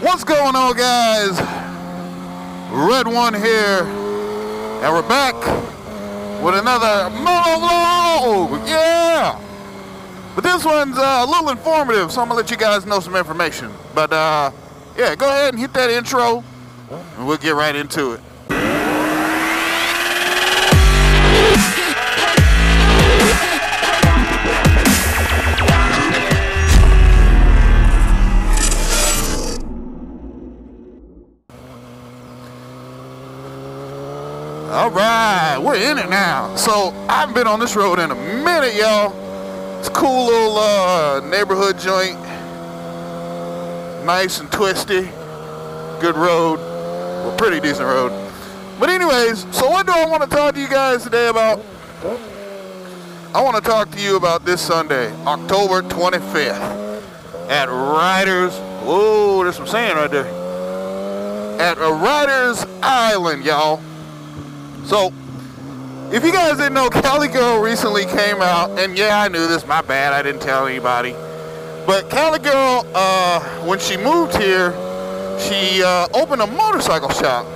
What's going on, guys? Red One here, and we're back with another monologue. Yeah, but this one's a little informative, so I'm gonna let you guys know some information. But yeah, go ahead and hit that intro, and we'll get right into it. All right, we're in it now. So I've been on this road in a minute, y'all. It's a cool little neighborhood joint, nice and twisty, good road, well, pretty decent road. But anyways, so what do I want to talk to you guys today about? I want to talk to you about this Sunday, October 25th, at Riders. Oh, there's some sand right there. At Riders Island, y'all. So, if you guys didn't know, Cali Girl recently came out, and yeah, I knew this, my bad, I didn't tell anybody. But Cali Girl, when she moved here, she opened a motorcycle shop.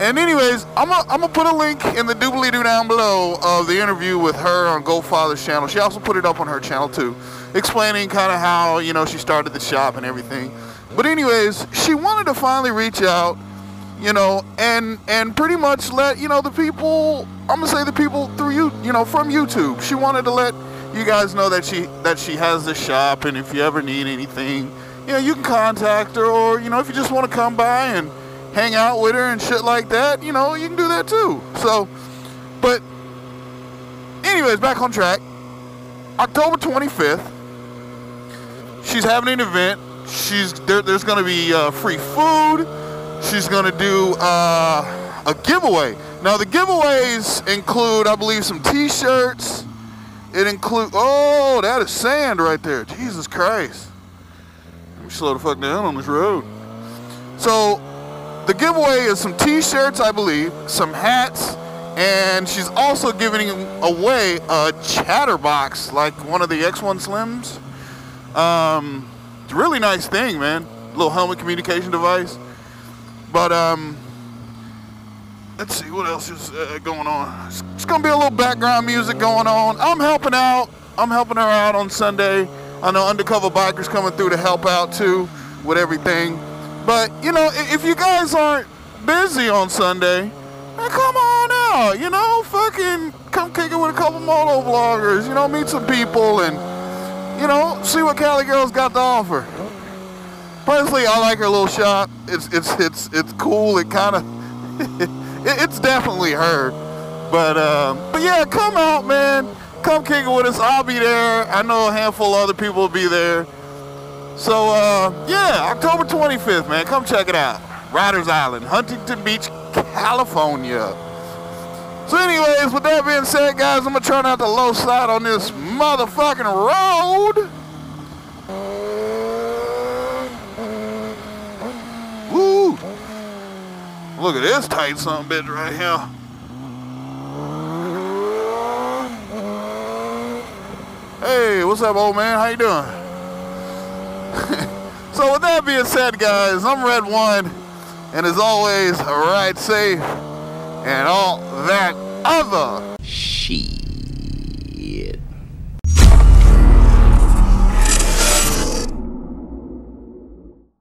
And anyways, I'm gonna put a link in the doobly-doo down below of the interview with her on Go Father's channel. She also put it up on her channel too, explaining kind of how, you know, she started the shop and everything. But anyways, she wanted to finally reach out, you know, and pretty much let, you know, the people, I'm gonna say the people through you, you know, from YouTube. She wanted to let you guys know that she has this shop, and if you ever need anything, you know, you can contact her, or, you know, if you just want to come by and hang out with her and shit like that, you know, you can do that too. So, but anyways, back on track. October 25th, she's having an event. There's gonna be free food. She's gonna do a giveaway. Now the giveaways include, I believe, some t-shirts. It includes, oh, that is sand right there. Jesus Christ. Let me slow the fuck down on this road. So the giveaway is some t-shirts, I believe, some hats, and she's also giving away a Chatterbox, like one of the X1 Slims. It's a really nice thing, man. Little helmet communication device. But let's see what else is going on. It's gonna be a little background music going on. I'm helping her out on Sunday. I know Undercover Biker's coming through to help out too with everything. But you know, if you guys aren't busy on Sunday, well, come on out. You know, fucking come kick it with a couple moto vloggers. You know, meet some people and, you know, see what Cali Girl's got to offer. Personally, I like her little shop. It's cool. It kind of it's definitely her. But yeah, come out, man. Come kick it with us. I'll be there. I know a handful of other people will be there. So yeah, October 25th, man. Come check it out. Riders Island, Huntington Beach, California. So anyways, with that being said, guys, I'm gonna turn out the low side on this motherfucking road. Woo. Look at this tight son bitch right here. Hey, what's up, old man? How you doing? So with that being said, guys, I'm Red One, and as always, ride safe and all that other.